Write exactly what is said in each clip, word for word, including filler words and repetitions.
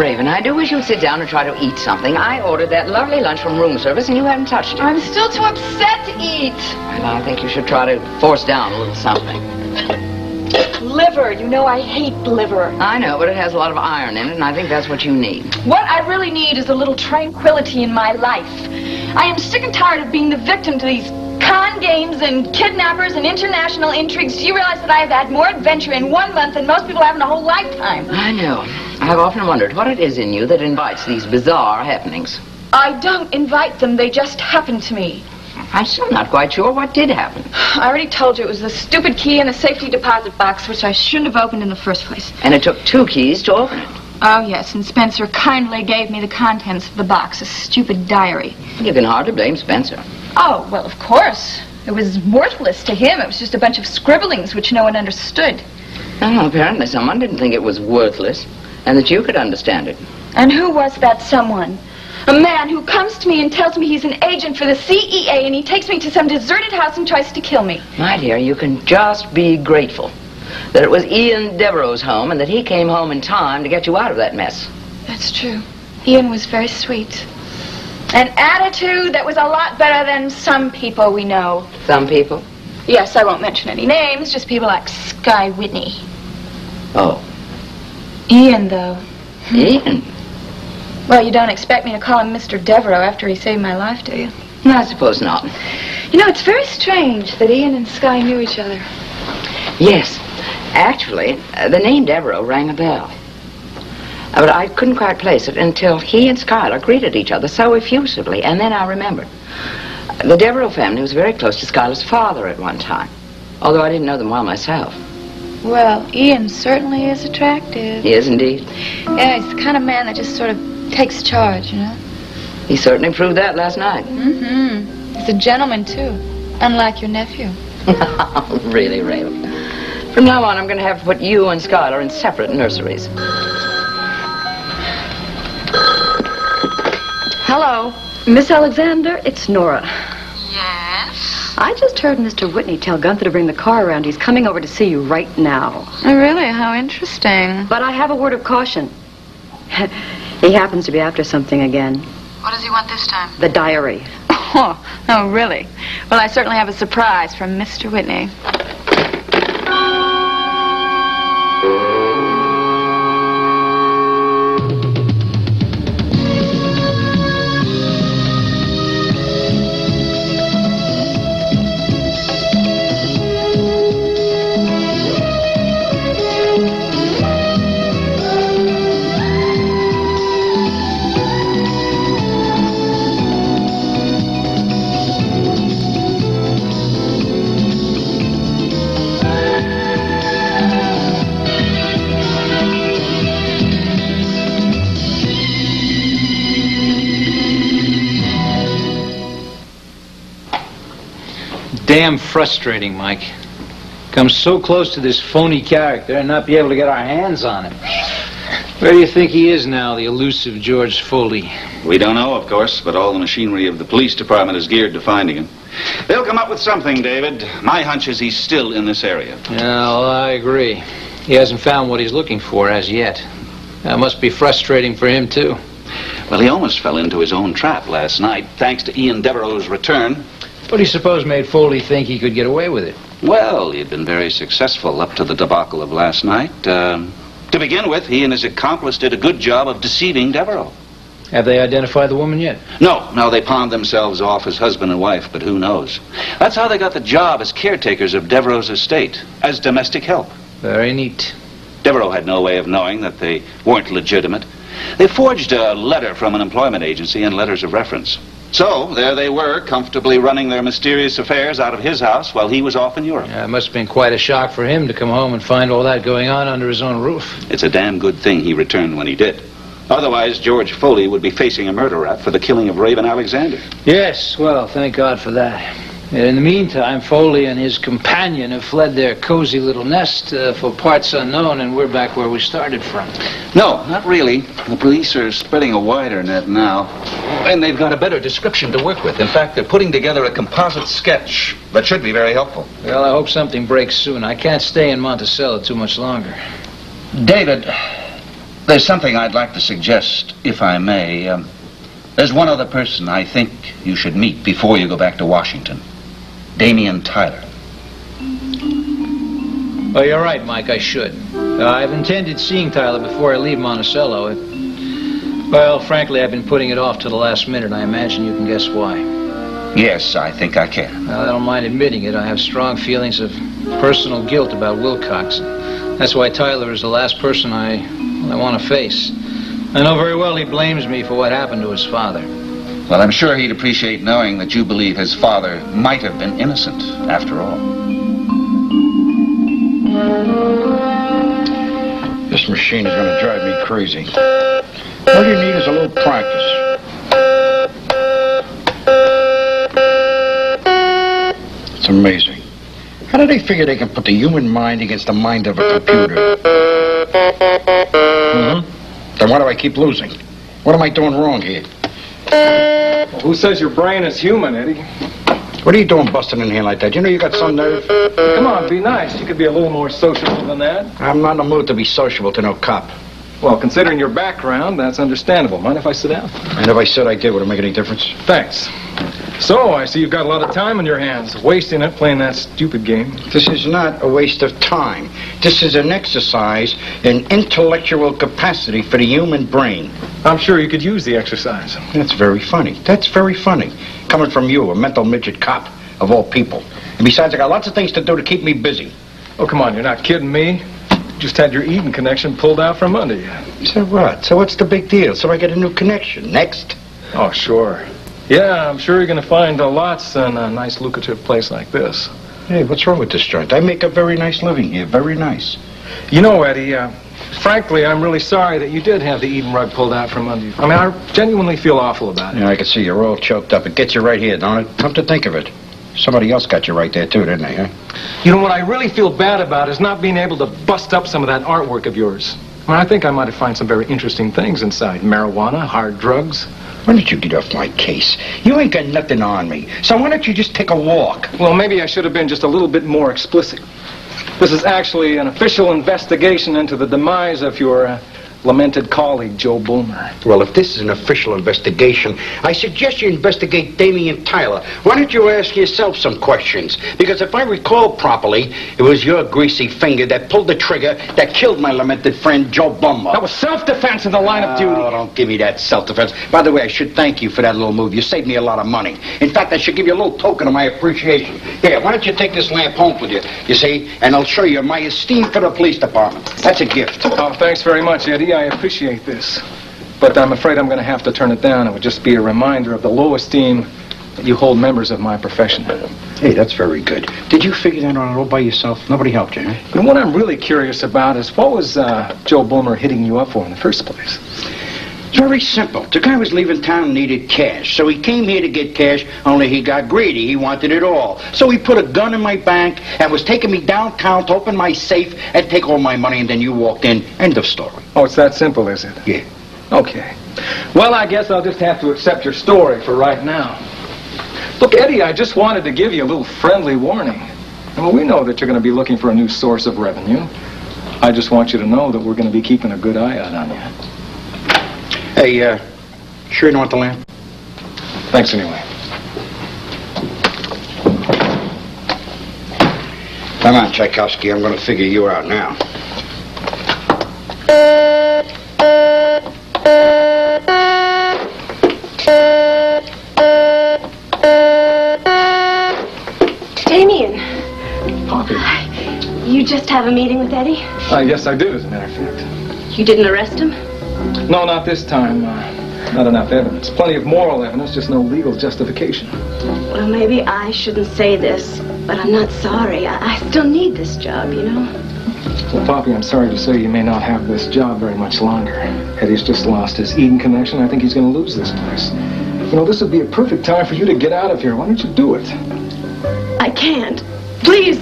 Raven, I do wish you'd sit down and try to eat something. I ordered that lovely lunch from room service and you haven't touched it. I'm still too upset to eat. Well, I think you should try to force down a little something. Liver. You know I hate liver. I know, but it has a lot of iron in it, and I think that's what you need. What I really need is a little tranquility in my life. I am sick and tired of being the victim to these con games and kidnappers and international intrigues. Do you realize that I have had more adventure in one month than most people have in a whole lifetime? I know. I have often wondered what it is in you that invites these bizarre happenings. I don't invite them. They just happen to me. I'm still not quite sure what did happen. I already told you it was the stupid key in a safety deposit box, which I shouldn't have opened in the first place. And it took two keys to open it. Oh, yes, and Spencer kindly gave me the contents of the box, a stupid diary. You can hardly blame Spencer. Oh, well, of course. It was worthless to him. It was just a bunch of scribblings which no one understood. Oh, apparently someone didn't think it was worthless, and that you could understand it. And who was that someone? A man who comes to me and tells me he's an agent for the C E A, and he takes me to some deserted house and tries to kill me. My dear, you can just be grateful that it was Ian Devereaux's home and that he came home in time to get you out of that mess. That's true. Ian was very sweet. An attitude that was a lot better than some people we know. Some people? Yes, I won't mention any names, just people like Skylar Whitney. Oh. Ian, though. Ian? Well, you don't expect me to call him Mister Devereaux after he saved my life, do you? No, I suppose not. You know, it's very strange that Ian and Sky knew each other. Yes. Actually, uh, the name Devereaux rang a bell. Uh, but I couldn't quite place it until he and Skylar greeted each other so effusively, and then I remembered. Uh, the Devereaux family was very close to Skylar's father at one time, although I didn't know them well myself. Well, Ian certainly is attractive. He is indeed. Yeah, he's the kind of man that just sort of takes charge, you know? He certainly proved that last night. Mm-hmm. He's a gentleman, too. Unlike your nephew. Really, Raven. From now on, I'm going to have to put you and Skylar in separate nurseries. Hello. Miss Alexander, it's Nora. Yes? I just heard Mister Whitney tell Gunther to bring the car around. He's coming over to see you right now. Oh, really? How interesting. But I have a word of caution. He happens to be after something again. What does he want this time? The diary. Oh, oh, really? Well, I certainly have a surprise from Mister Whitney. Damn frustrating, Mike. Come so close to this phony character and not be able to get our hands on him. Where do you think he is now, the elusive George Foley? We don't know, of course, but all the machinery of the police department is geared to finding him. They'll come up with something, David. My hunch is he's still in this area. Yeah, well, I agree. He hasn't found what he's looking for as yet. That must be frustrating for him, too. Well, he almost fell into his own trap last night, thanks to Ian Devereaux's return. What do you suppose made Foley think he could get away with it? Well, he'd been very successful up to the debacle of last night. Um, to begin with, he and his accomplice did a good job of deceiving Devereaux. Have they identified the woman yet? No, no, they pawned themselves off as husband and wife, but who knows? That's how they got the job as caretakers of Devereaux's estate, as domestic help. Very neat. Devereaux had no way of knowing that they weren't legitimate. They forged a letter from an employment agency and letters of reference. So, there they were, comfortably running their mysterious affairs out of his house while he was off in Europe. Yeah, it must have been quite a shock for him to come home and find all that going on under his own roof. It's a damn good thing he returned when he did. Otherwise, George Foley would be facing a murder rap for the killing of Raven Alexander. Yes, well, thank God for that. In the meantime, Foley and his companion have fled their cozy little nest uh, for parts unknown, and we're back where we started from. No, not really. The police are spreading a wider net now. And they've got a better description to work with. In fact, they're putting together a composite sketch that should be very helpful. Well, I hope something breaks soon. I can't stay in Monticello too much longer. David, There's something I'd like to suggest, if I may. Um, there's one other person I think you should meet before you go back to Washington. Damian Tyler. Well, you're right, Mike, I should. Uh, I've intended seeing Tyler before I leave Monticello. It, well, frankly, I've been putting it off to the last minute. I imagine you can guess why. Yes, I think I can. Well, I don't mind admitting it. I have strong feelings of personal guilt about Wilcox. That's why Tyler is the last person I, well, I want to face. I know very well he blames me for what happened to his father. Well, I'm sure he'd appreciate knowing that you believe his father might have been innocent, after all. This machine is going to drive me crazy. All you need is a little practice. It's amazing. How do they figure they can put the human mind against the mind of a computer? Mm-hmm. Then why do I keep losing? What am I doing wrong here? Well, who says your brain is human, Eddie? What are you doing busting in here like that? You know you got some nerve. Come on, be nice. You could be a little more sociable than that. I'm not in the mood to be sociable to no cop. Well, considering your background, that's understandable. Mind if I sit down? And if I said I did, would it make any difference? Thanks. So, I see you've got a lot of time on your hands. Wasting it playing that stupid game. This is not a waste of time. This is an exercise in intellectual capacity for the human brain. I'm sure you could use the exercise. That's very funny. That's very funny. Coming from you, a mental midget cop, of all people. And besides, I got lots of things to do to keep me busy. Oh, come on, you're not kidding me. You just had your Eden connection pulled out from under you. So what? So what's the big deal? So I get a new connection. Next. Oh, sure. Yeah, I'm sure you're going to find a lots in a nice, lucrative place like this. Hey, what's wrong with this joint? I make a very nice living here. Very nice. You know, Eddie, uh, frankly, I'm really sorry that you did have the Eden rug pulled out from under you. I mean, I genuinely feel awful about it. Yeah, I can see you're all choked up. It gets you right here, don't it? Come to think of it. Somebody else got you right there, too, didn't they, huh? You know, what I really feel bad about is not being able to bust up some of that artwork of yours. I mean, I think I might have found some very interesting things inside. Marijuana, hard drugs. Why don't you get off my case? You ain't got nothing on me. So why don't you just take a walk? Well, maybe I should have been just a little bit more explicit. This is actually an official investigation into the demise of your uh, lamented colleague, Joe Bulmer. Well, if this is an official investigation, I suggest you investigate Damian Tyler. Why don't you ask yourself some questions? Because if I recall properly, it was your greasy finger that pulled the trigger that killed my lamented friend, Joe Bulmer. That was self-defense in the line of duty. Oh, don't give me that self-defense. By the way, I should thank you for that little move. You saved me a lot of money. In fact, I should give you a little token of my appreciation. Here, why don't you take this lamp home with you, you see? And I'll show you my esteem for the police department. That's a gift. Oh, thanks very much, Eddie. I appreciate this, but I'm afraid I'm going to have to turn it down. It would just be a reminder of the low esteem that you hold members of my profession. Hey, that's very good. Did you figure that out all by yourself? Nobody helped you, huh? And what I'm really curious about is what was uh, Joe Bulmer hitting you up for in the first place? It's very simple. The guy was leaving town and needed cash, so he came here to get cash, only he got greedy. He wanted it all. So he put a gun in my bank and was taking me downtown to open my safe and take all my money, and then you walked in. End of story. Oh, it's that simple, is it? Yeah. Okay. Well, I guess I'll just have to accept your story for right now. Look, Eddie, I just wanted to give you a little friendly warning. I mean, we know that you're going to be looking for a new source of revenue. I just want you to know that we're going to be keeping a good eye out on you. Hey, uh, sure you don't want the lamp? Thanks anyway. Come on, Tchaikovsky, I'm going to figure you out now. Damien. Poppy. You just have a meeting with Eddie? Uh, yes, I did, as a matter of fact. You didn't arrest him? No, not this time. Uh, not enough evidence. Plenty of moral evidence, just no legal justification. Well, maybe I shouldn't say this, but I'm not sorry. I, I still need this job, you know? Well, Poppy, I'm sorry to say you may not have this job very much longer. Eddie's just lost his Eden connection. I think he's going to lose this place. You know, this would be a perfect time for you to get out of here. Why don't you do it? I can't. Please,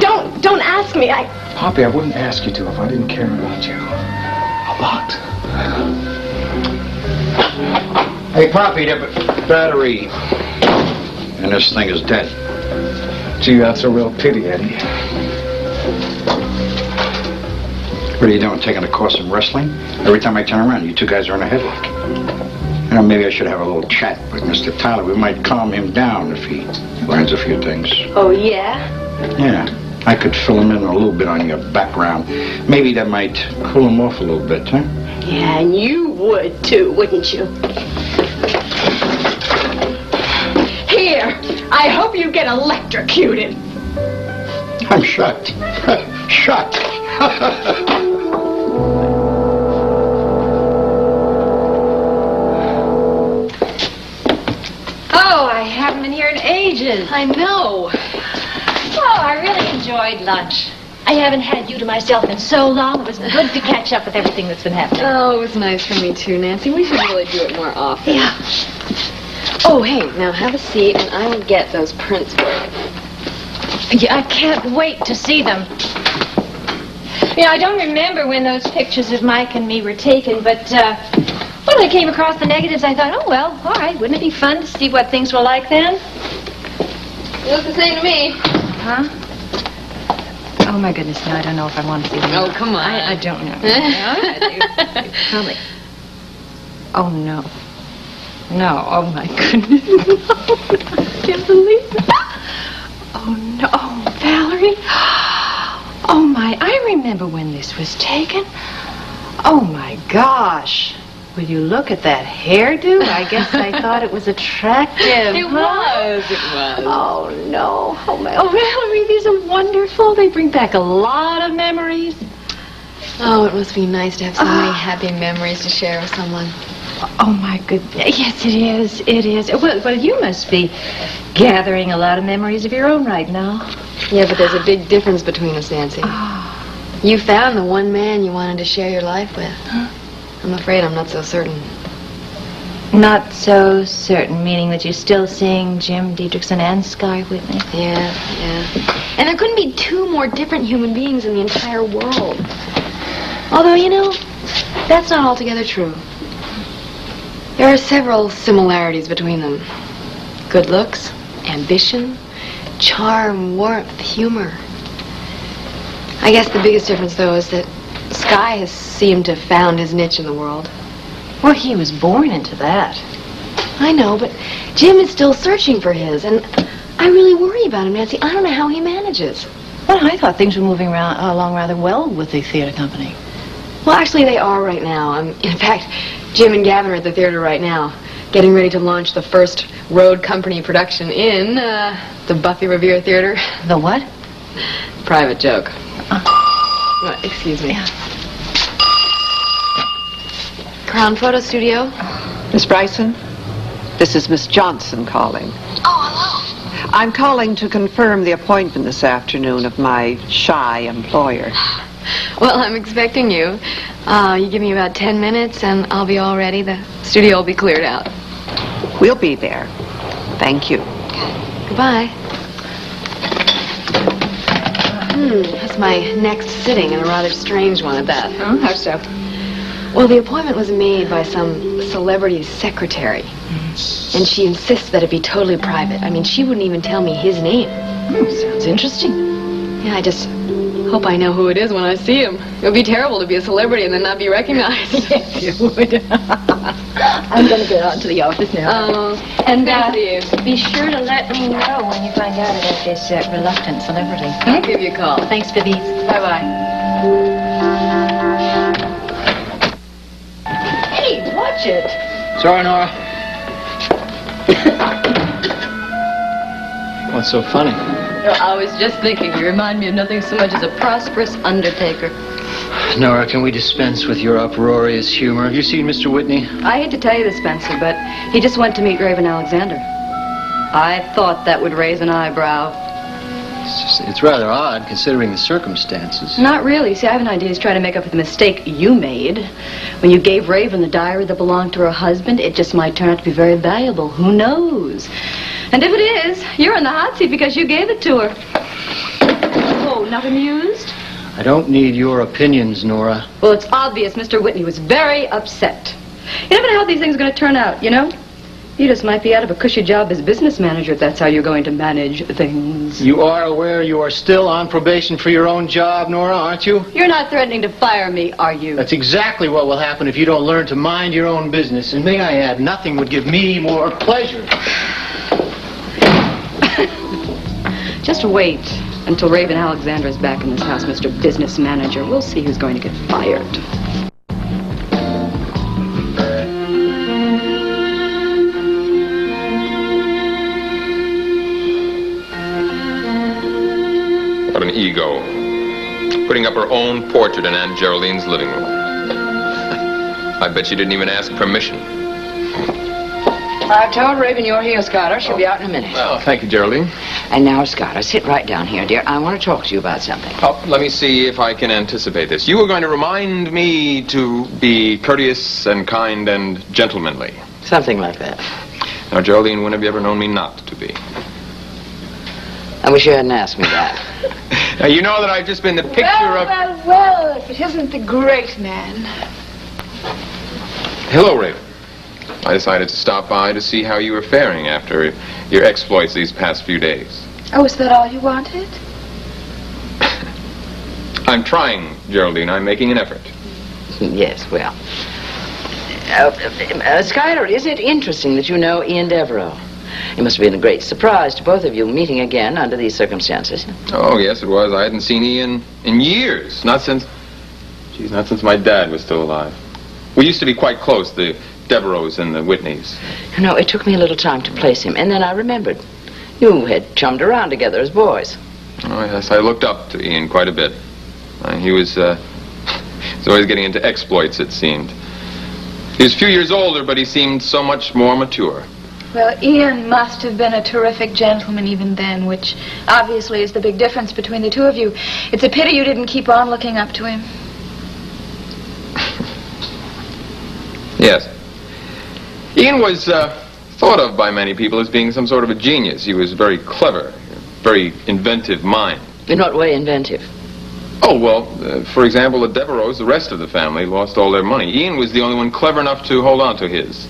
don't, don't ask me. I... Poppy, I wouldn't ask you to if I didn't care about you. A lot. Hey, Poppy, the battery and this thing is dead. Gee, that's a real pity, Eddie. What are you doing, taking a course in wrestling? Every time I turn around, you two guys are in a headlock. You know, maybe I should have a little chat with Mister Tyler. We might calm him down if he learns a few things. Oh, yeah? Yeah. I could fill him in a little bit on your background. Maybe that might cool him off a little bit, huh? Yeah, and you would, too, wouldn't you? Here, I hope you get electrocuted. I'm shocked. Shocked. Oh, I haven't been here in ages. I know. Oh, I really enjoyed lunch. I haven't had you to myself in so long. It was good to catch up with everything that's been happening. Oh, it was nice for me too, Nancy. We should really do it more often. Yeah. Oh, hey, now have a seat and I will get those prints for you. Yeah, I can't wait to see them. You know, I don't remember when those pictures of Mike and me were taken, but uh, when I came across the negatives, I thought, oh, well, all right, wouldn't it be fun to see what things were like then? It looks the same to me. Huh? Oh, my goodness, no, I don't know if I want to see them. Oh, come on. I, I don't know. No, they, they probably... Oh, no. No, oh, my goodness. No, I can't believe it. Oh, no. Oh, Valerie. Oh, my, I remember when this was taken. Oh, my gosh. Will you look at that hairdo? I guess I thought it was attractive. It was, it was. Oh, no. Oh, my. Oh, Valerie, these are wonderful. They bring back a lot of memories. Oh, it must be nice to have so many uh, happy memories to share with someone. Oh, my goodness. Yes, it is. It is. Well, well, you must be gathering a lot of memories of your own right now. Yeah, but there's a big difference between us, Nancy. Oh. You found the one man you wanted to share your life with. Huh? I'm afraid I'm not so certain. Not so certain, meaning that you're still seeing Jim Dedrickson and Sky Whitney? Yeah, yeah. And there couldn't be two more different human beings in the entire world. Although, you know, that's not altogether true. There are several similarities between them. Good looks, ambition, charm, warmth, humor. I guess the biggest difference, though, is that Sky has seemed to have found his niche in the world. Well, he was born into that. I know, but Jim is still searching for his, and I really worry about him, Nancy. I don't know how he manages. Well, I thought things were moving around, uh, along rather well with the theater company. Well, actually, they are right now. Um, in fact, Jim and Gavin are at the theater right now, getting ready to launch the first road company production in uh, the Buffy Revere Theater. The what? Private joke. Uh. Well, excuse me. Yeah. Crown Photo Studio. Miss Bryson, this is Miss Johnson calling. Oh, hello. I'm calling to confirm the appointment this afternoon of my shy employer. Well, I'm expecting you. Uh, you give me about ten minutes and I'll be all ready. The studio will be cleared out. We'll be there. Thank you. Goodbye. Hmm, that's my next sitting, and a rather strange one at that. Oh, how so? Well, the appointment was made by some celebrity's secretary, mm. and she insists that it be totally private. I mean, she wouldn't even tell me his name. Mm, sounds interesting. Yeah, I just hope I know who it is when I see him. It would be terrible to be a celebrity and then not be recognized. Yes, it would. I'm going to get on to the office now. Um, and uh, be sure to let me know when you find out about this uh, reluctant celebrity. I'll give you a call. Thanks for these. Bye-bye. Hey, watch it. Sorry, Nora. What's so funny? No, I was just thinking, you remind me of nothing so much as a prosperous undertaker. Nora, can we dispense with your uproarious humor? Have you seen Mister Whitney? I hate to tell you this, Spencer, but he just went to meet Raven Alexander. I thought that would raise an eyebrow. It's, just, it's rather odd, considering the circumstances. Not really. See, I have an idea. He's trying to make up for the mistake you made. When you gave Raven the diary that belonged to her husband, it just might turn out to be very valuable. Who knows? And if it is, you're in the hot seat because you gave it to her. Oh, not amused? I don't need your opinions, Nora. Well, it's obvious Mister Whitney was very upset. You never know how these things are going to turn out, you know? You just might be out of a cushy job as business manager if that's how you're going to manage things. You are aware you are still on probation for your own job, Nora, aren't you? You're not threatening to fire me, are you? That's exactly what will happen if you don't learn to mind your own business. And may I add, nothing would give me more pleasure. Just wait until Raven Alexander is back in this house, Mister Business Manager. We'll see who's going to get fired. An ego, putting up her own portrait in Aunt Geraldine's living room. I bet she didn't even ask permission. I've told Raven you're here, Scotter. She'll oh. be out in a minute. Oh, thank you, Geraldine. And now, Scotter, sit right down here, dear. I want to talk to you about something. Oh, let me see if I can anticipate this. You were going to remind me to be courteous and kind and gentlemanly. Something like that. Now, Geraldine, when have you ever known me not to be? I wish you hadn't asked me that. Now, you know that I've just been the picture well, of... Well, well, if it isn't the great man. Hello, Raven. I decided to stop by to see how you were faring after your exploits these past few days. Oh, is that all you wanted? I'm trying, Geraldine. I'm making an effort. Yes, well. Uh, uh, Skylar, isn't it interesting that you know Ian Devereaux? It must have been a great surprise to both of you meeting again under these circumstances. Oh, yes, it was. I hadn't seen Ian in years. Not since... Geez, not since my dad was still alive. We used to be quite close, the Devereaux and the Whitneys. You know, it took me a little time to place him, and then I remembered. You had chummed around together as boys. Oh, yes, I looked up to Ian quite a bit. Uh, he was, uh... he was always getting into exploits, it seemed. He was a few years older, but he seemed so much more mature. Well, Ian must have been a terrific gentleman even then, which obviously is the big difference between the two of you. It's a pity you didn't keep on looking up to him. Yes. Ian was uh, thought of by many people as being some sort of a genius. He was very clever, very inventive mind. In what way inventive? Oh, well, uh, for example, the Devereaux, the rest of the family, lost all their money. Ian was the only one clever enough to hold on to his.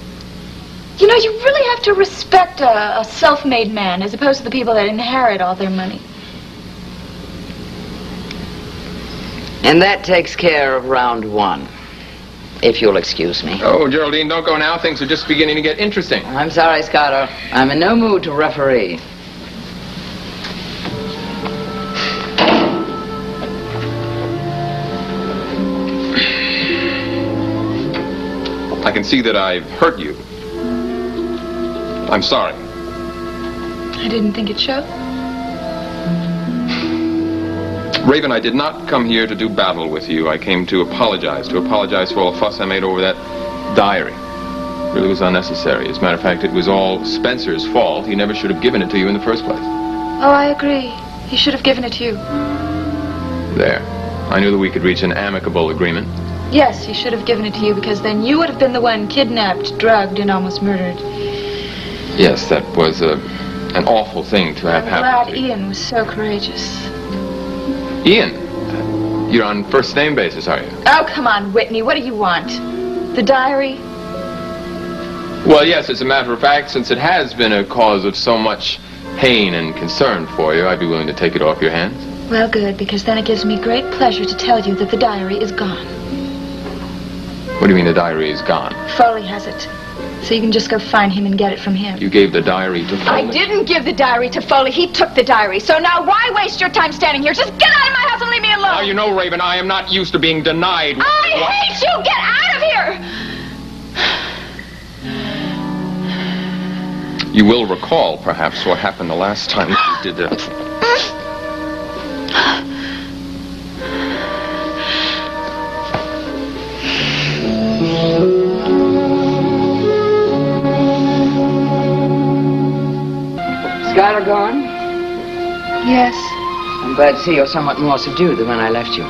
You know, you really have to respect a, a self-made man as opposed to the people that inherit all their money. And that takes care of round one, if you'll excuse me. Oh, Geraldine, don't go now. Things are just beginning to get interesting. I'm sorry, Scotter. I'm in no mood to referee. I can see that I've hurt you. I'm sorry. I didn't think it showed. Raven, I did not come here to do battle with you. I came to apologize, to apologize for all the fuss I made over that diary. It really was unnecessary. As a matter of fact, it was all Spencer's fault. He never should have given it to you in the first place. Oh, I agree. He should have given it to you. There. I knew that we could reach an amicable agreement. Yes, he should have given it to you because then you would have been the one kidnapped, drugged, and almost murdered. Yes, that was a, an awful thing to have happened to you. I'm glad Ian was so courageous. Ian? You're on first name basis, are you? Oh, come on, Whitney. What do you want? The diary? Well, yes, as a matter of fact, since it has been a cause of so much pain and concern for you, I'd be willing to take it off your hands. Well, good, because then it gives me great pleasure to tell you that the diary is gone. What do you mean the diary is gone? Foley has it. So you can just go find him and get it from him. You gave the diary to Foley? I didn't give the diary to Foley. He took the diary. So now why waste your time standing here? Just get out of my house and leave me alone. Now, you know, Raven, I am not used to being denied. I what? hate you! Get out of here! You will recall, perhaps, what happened the last time you did that. Skylar gone? Yes. I'm glad to see you're somewhat more subdued than when I left you.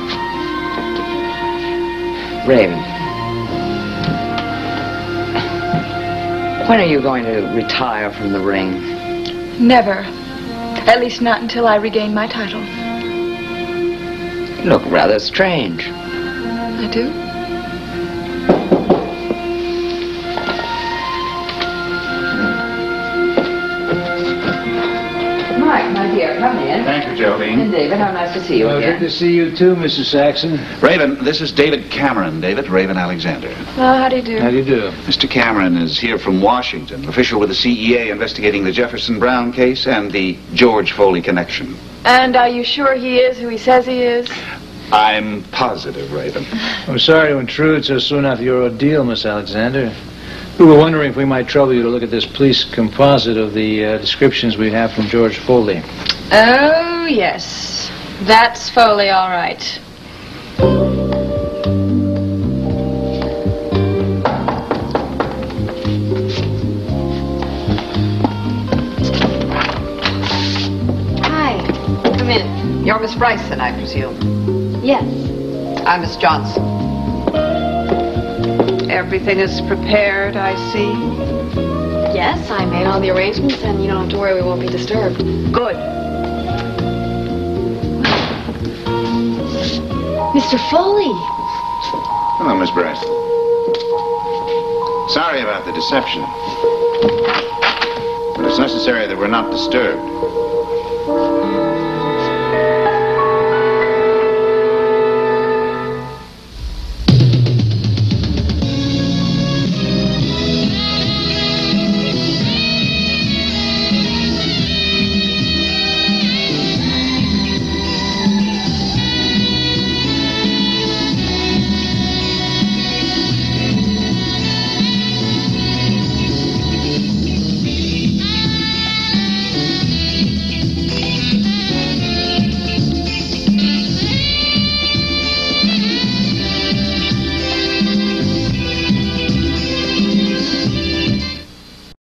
Raven. When are you going to retire from the ring? Never. At least not until I regain my title. You look rather strange. I do? Geraldine. And David, how nice to see you well, again. Good to see you too, Missus Saxon. Raven, this is David Cameron. David, Raven Alexander. Well, how do you do? How do you do? Mister Cameron is here from Washington, official with the C E A investigating the Jefferson Brown case and the George Foley connection. And are you sure he is who he says he is? I'm positive, Raven. I'm sorry to intrude so soon after your ordeal, Miss Alexander. We were wondering if we might trouble you to look at this police composite of the uh, descriptions we have from George Foley. Oh, yes. That's Foley, all right. Hi. Come in. You're Miss Bryson, I presume? Yes. I'm Miss Johnson. Everything is prepared, I see. Yes, I made all the arrangements, and you don't have to worry, we won't be disturbed. Good. Mister Foley. Hello, Miss Brett. Sorry about the deception. But it's necessary that we're not disturbed.